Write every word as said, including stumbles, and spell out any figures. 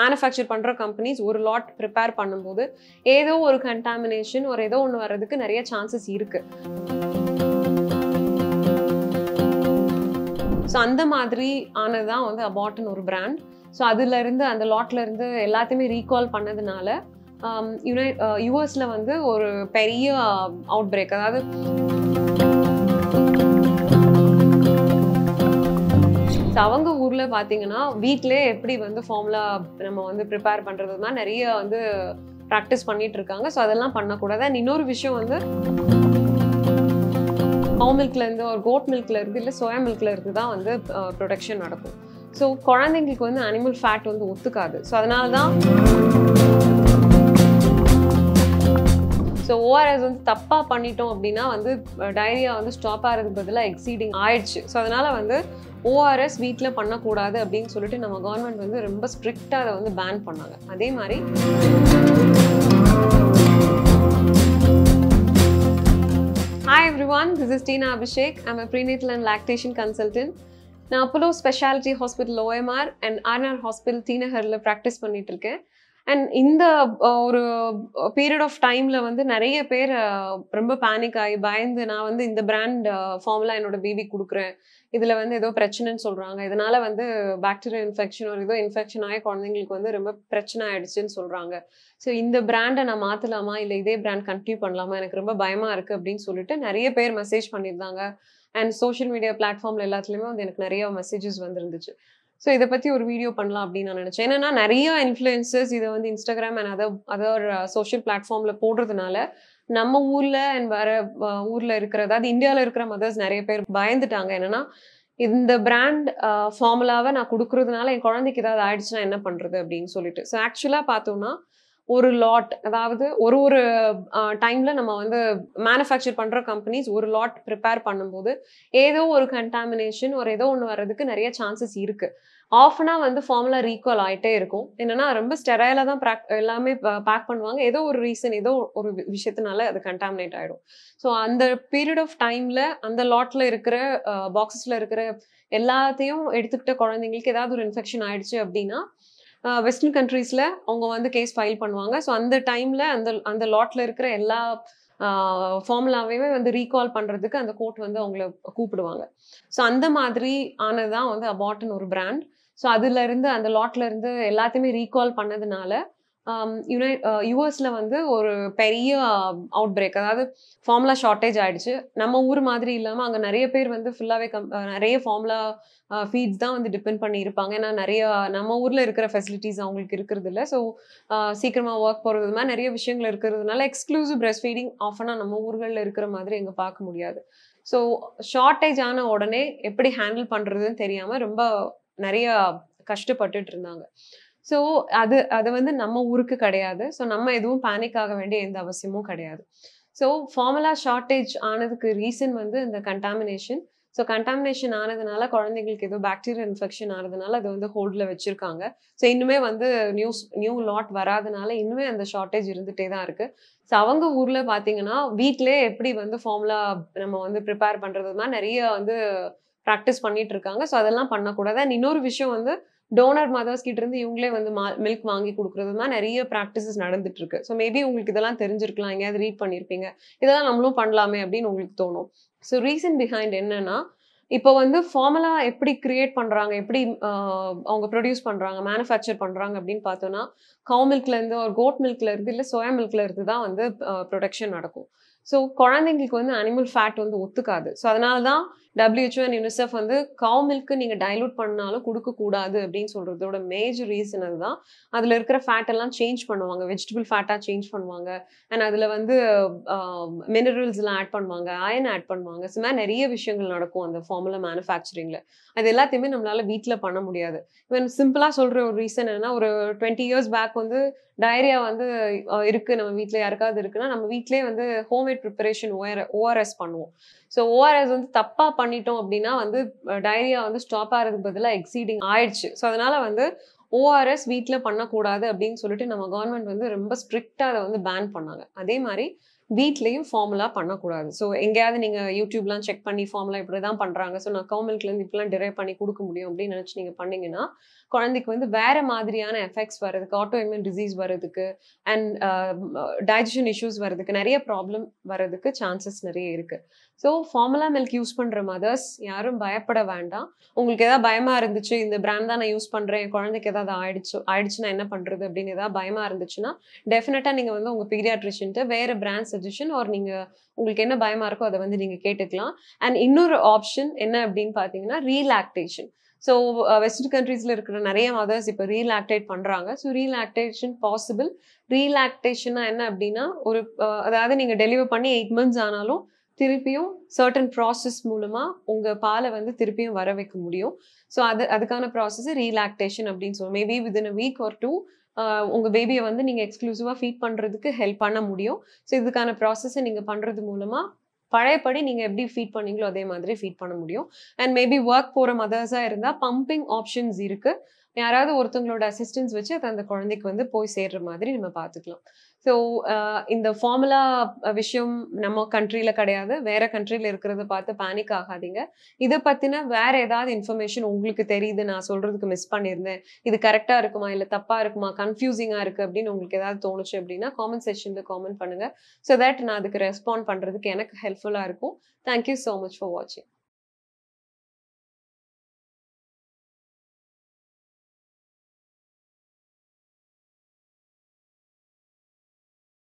manufacture பண்ற companies ஒரு lot prepare பண்ணும்போது ஏதோ ஒரு contamination or ஏதோ ஒன்னு வரதுக்கு நிறைய chances இருக்கு. So அந்த மாதிரி ஆனதா வந்து Abbott ஒரு brand. So அதுல இருந்து அந்த lotல இருந்து எல்லாத்தையுமே recall பண்ணதுனால um U S ல வந்து ஒரு பெரிய outbreak அதாவது அவங்க ஊர்ல பாத்தீங்கன்னா வீட்லயே எப்படி வந்து ஃபார்முலா நம்ம வந்து prepare பண்றதுன்னா நிறைய வந்து practice பண்ணிட்டு இருக்காங்க சோ அதெல்லாம் பண்ண கூடாது and இன்னொரு விஷயம் வந்து cow milkல இருந்து or goat milkல இருந்து இல்ல soya milkல இருந்து தான் வந்து production நடக்கும் சோ குழந்தைகளுக்கு வந்து animal fat வந்து ஒத்துக்காது சோ அதனால தான் So O R S வந்து தப்பா பண்ணிட்டோம் அப்படினா வந்து டைரியா வந்து ஸ்டாப் ஆறதுக்கு பதிலா எக்ஸீடிங் ஆயிடுச்சு. சோ அதனால வந்து O R S வீட்ல பண்ண கூடாது அப்படினு சொல்லிட்டு நம்ம கவர்மெண்ட் வந்து ரொம்ப ஸ்ட்ரிக்ட்டா அத வந்து பேன் பண்ணாங்க. அதே மாதிரி Hi everyone, this is Teena Abishek. I'm a prenatal and lactation consultant. நான் Apollo Speciality Hospital O M R and R N Hospital Teenaharla practice பண்ணிட்டு இருக்கேன். And in the uh, period of time, I was very panic. I was in the brand uh, formula and baby. I was pregnant. I was bacterial infection or infection. I was pregnant. So, in the brand, I was going to continue this brand. I was very message. And social media platform, I was messages. So, I will do a video about this. There are many influencers on Instagram and other social platforms. In our own and India, there are mothers who are afraid. This brand formula, I will do it. So, actually, one lot, one time, we manufacture companies, one lot prepare பண்ணும்போது ஏதோ ஒரு contamination or ஏதோ ஒன்னு வரதுக்கு நிறைய chances இருக்கு. ஆஃப்னா வந்து formula recall ஆயிட்டே இருக்கும். என்னன்னா ரொம்ப ஸ்டெரைலா தான் எல்லாமே பேக் பண்ணுவாங்க. ஏதோ ஒரு ரீசன் ஏதோ ஒரு விஷயத்தினால அது கண்டாமினேட் ஆயிடும். சோ அந்த period of timeல அந்த lotல இருக்கிற boxesல இருக்கிற எல்லாத்தையும் எடுத்துக்கிட்ட குழந்தைகளுக்கு ஏதாவது ஒரு infection ஆயிடுச்சு அப்படினா Uh, Western countries la avanga vandu case file பண்ணுவாங்க so அந்த time la அந்த அந்த lotல இருக்கிற எல்லா formulaவையுமே வந்து recall பண்றதுக்கு அந்த court வந்து அவங்கள கூப்பிடுவாங்க so அந்த மாதிரி ஆனதா வந்து Abbott ஒரு brand so அதுல இருந்து அந்த lotல இருந்து எல்லாத்தையுமே recall பண்ணதுனால um U S ல வந்து ஒரு பெரிய outbreak அதாவது formula shortage ஆயிடுச்சு நம்ம ஊர் மாதிரி இல்லாம அங்க நிறைய பேர் வந்து ஃபுல்லாவே நிறைய formula feeds தான் வந்து depend பண்ணி இருப்பாங்க ஏனா நிறைய நம்ம ஊர்ல இருக்கிற facilities அவங்களுக்கு இருக்குது இல்ல சோ சீக்கிரமா work போறதுமா நிறைய விஷயங்கள் இருக்குதுனால exclusive breastfeeding often நம்ம ஊர்கள்ல இருக்கிற மாதிரி எங்க பார்க்க முடியாது சோ shortage ஆன உடனே எப்படி handle பண்றதுன்னு தெரியாம ரொம்ப நிறைய கஷ்டப்பட்டுட்டு இருந்தாங்க So அது அது வந்து நம்ம ஊருக்கு கிடையாது சோ நம்ம எதுவும் panic ஆக வேண்டிய எந்த அவசியமும் கிடையாது சோ formula shortage ஆனதுக்கு ரீசன் வந்து இந்த contamination சோ contamination ஆனதுனால குழந்தைகளுக்கு ஏதோ bacterial infection ஆனதுனால அது வந்து ஹோல்ட்ல வெச்சிருக்காங்க சோ இன்னுமே வந்து நியூ நியூ lot வராதனால இன்னுமே அந்த shortage இருந்துட்டே தான் இருக்கு சோ அவங்க ஊர்ல பாத்தீங்கன்னா வீட்லயே எப்படி வந்து formula நம்ம வந்து prepare பண்றதுன்னா நிறைய வந்து practice பண்ணிட்டு இருக்காங்க சோ அதெல்லாம் பண்ண கூடாது and இன்னொரு விஷயம் வந்து Donor mothers கிட்ட இருந்து இவங்களே வந்து milk வாங்கி கொடுக்கிறதுனா நிறைய practices நடந்துட்டு இருக்கு. So maybe உங்களுக்கு இதெல்லாம் தெரிஞ்சிருக்கலாம், எங்கயாவது ரீட் பண்ணிருப்பீங்க. இதெல்லாம் நம்மளும் பண்ணலாமே அப்படினு உங்களுக்கு தோணும். So reason behind என்னன்னா இப்போ வந்து formula எப்படி create பண்றாங்க, எப்படி அவங்க produce பண்றாங்க, manufacture பண்றாங்க அப்படினு பார்த்தோம்னா cow milkல இருந்து or goat milkல இருந்து இல்ல soya milkல இருந்து தான் வந்து production நடக்கும். So குழந்தைகளுக்கு வந்து animal fat வந்து ஒத்துக்காது. So அதனால தான் W H O and UNICEF வந்து cow milk நீங்க dilute பண்ணாலும் குடுக்க கூடாது அப்படினு சொல்றதோட major reason அதுதான். அதுல இருக்கிற fat எல்லாம் change பண்ணுவாங்க. Vegetable fat ஆ change பண்ணுவாங்க. and அதுல வந்து minerals எல்லாம் ஆட் பண்ணுவாங்க, iron ஆட் பண்ணுவாங்க. சோ நிறைய விஷயங்கள் நடக்கும் அந்த formula manufacturingல. அது எல்லாத்தையுமே நம்மளால வீட்ல பண்ண முடியாது. even சிம்பிளா சொல்ற ஒரு reason என்னன்னா ஒரு twenty years back வந்து டைரியா வந்து இருக்கு நம்ம வீட்ல யாருக்காவது இருக்குனா நம்ம வீட்லயே வந்து home made preparation O R S பண்ணுவோம். சோ O R S வந்து தப்பா பண்ணிட்டோம் அப்படினா வந்து டைரியா வந்து ஸ்டாப் ஆறதுக்கு பதிலா எக்ஸீடிங் ஆயிடுச்சு. சோ அதனால வந்து O R S வீட்ல பண்ண கூடாது அப்படினு சொல்லிட்டு நம்ம கவர்மெண்ட் வந்து ரொம்ப ஸ்ட்ரிக்ட்டா அத வந்து பேன் பண்ணாங்க. அதே மாதிரி வீட்லயும் ஃபார்முலா பண்ண கூடாது. சோ எங்கயாவது நீங்க YouTubeலாம் செக் பண்ணி ஃபார்முலா இப்படி தான் பண்றாங்க. சோ நான் cow milkல இருந்து இப்பலாம் டிரைவ் பண்ணி கொடுக்க முடியும் அப்படி நினைச்சு நீங்க பண்ணீங்கனா குழந்தைக்கு வந்து வேற மாதிரியான எஃபெக்ட்ஸ் வரதுக்கு, ஆட்டோஇம்யூன் டிசீஸ் வரதுக்கு அண்ட் டைஜஷன் இஷ்யூஸ் வரதுக்கு நிறைய ப்ராப்ளம் வரதுக்கு சான்சஸ் நிறைய இருக்கு. ஸோ ஃபார்முலா மில்க் யூஸ் பண்ற மதர்ஸ் யாரும் பயப்பட வேண்டாம். உங்களுக்கு ஏதாவது பயமா இருந்துச்சு, இந்த பிராண்ட் தான் நான் யூஸ் பண்றேன், என் குழந்தைக்கு ஏதாவது ஆயிடுச்சு ஆயிடுச்சுன்னா என்ன பண்றது அப்படின்னு ஏதாவது பயமா இருந்துச்சுன்னா டெஃபினட்டா நீங்க வந்து உங்க பீடியாட்ரிஷியன்ட்ட வேற பிராண்ட் சஜஷன் ஆர் நீங்க உங்களுக்கு என்ன பயமா இருக்கோ அதை வந்து நீங்க கேட்டுக்கலாம். அண்ட் இன்னொரு ஆப்ஷன் என்ன அப்படின்னு பாத்தீங்கன்னா ரீலாக்டேஷன். ஸோ வெஸ்டர்ன் கண்ட்ரீஸில் இருக்கிற நிறைய மதர்ஸ் இப்போ ரீலாக்டேட் பண்ணுறாங்க. So ரீலாக்டேஷன் possible. ரீலாக்டேஷன்னா என்ன அப்படின்னா ஒரு அதாவது நீங்கள் டெலிவர் பண்ணி எயிட் மந்த்ஸ் ஆனாலும் திருப்பியும் சர்டன் ப்ராசஸ் மூலமாக உங்கள் பாலை வந்து திருப்பியும் வர வைக்க முடியும். ஸோ அது அதுக்கான ப்ராசஸ் ரீலாக்டேஷன் அப்படின்னு சொல்லுவோம். Maybe within a week or two உங்கள் பேபியை வந்து நீங்கள் எக்ஸ்க்ளூசிவாக ஃபீட் பண்ணுறதுக்கு ஹெல்ப் பண்ண முடியும். ஸோ இதுக்கான ப்ராசஸை நீங்கள் பண்ணுறது மூலமாக பழையபடி நீங்கள் எப்படி ஃபீட் பண்ணீங்களோ அதே மாதிரி ஃபீட் பண்ண முடியும். அண்ட் மேபி ஒர்க் போகிற மதர்ஸாக இருந்தால் பம்பிங் ஆப்ஷன்ஸ் இருக்குது. யாராவது ஒருத்தவங்களோட அசிஸ்டன்ஸ் வச்சு அதை அந்த குழந்தைக்கு வந்து போய் சேர்ற மாதிரி நம்ம பார்த்துக்கலாம். ஸோ இந்த ஃபார்முலா விஷயம் நம்ம கண்ட்ரியில் கிடையாது, வேற கண்ட்ரியில் இருக்கிறத பார்த்து பேனிக் ஆகாதீங்க. இதை பற்றின வேற ஏதாவது இன்ஃபர்மேஷன் உங்களுக்கு தெரியுது, நான் சொல்கிறதுக்கு மிஸ் பண்ணியிருந்தேன், இது கரெக்டாக இருக்குமா இல்லை தப்பாக இருக்குமா, கன்ஃபியூசிங்காக இருக்குது அப்படின்னு உங்களுக்கு ஏதாவது தோணுச்சு அப்படின்னா காமெண்ட் செக்ஷனில் காமெண்ட் பண்ணுங்கள். ஸோ தேட் நான் அதுக்கு ரெஸ்பாண்ட் பண்ணுறதுக்கு எனக்கு ஹெல்ப்ஃபுல்லாக இருக்கும். தேங்க்யூ ஸோ மச் ஃபார் வாட்சிங்.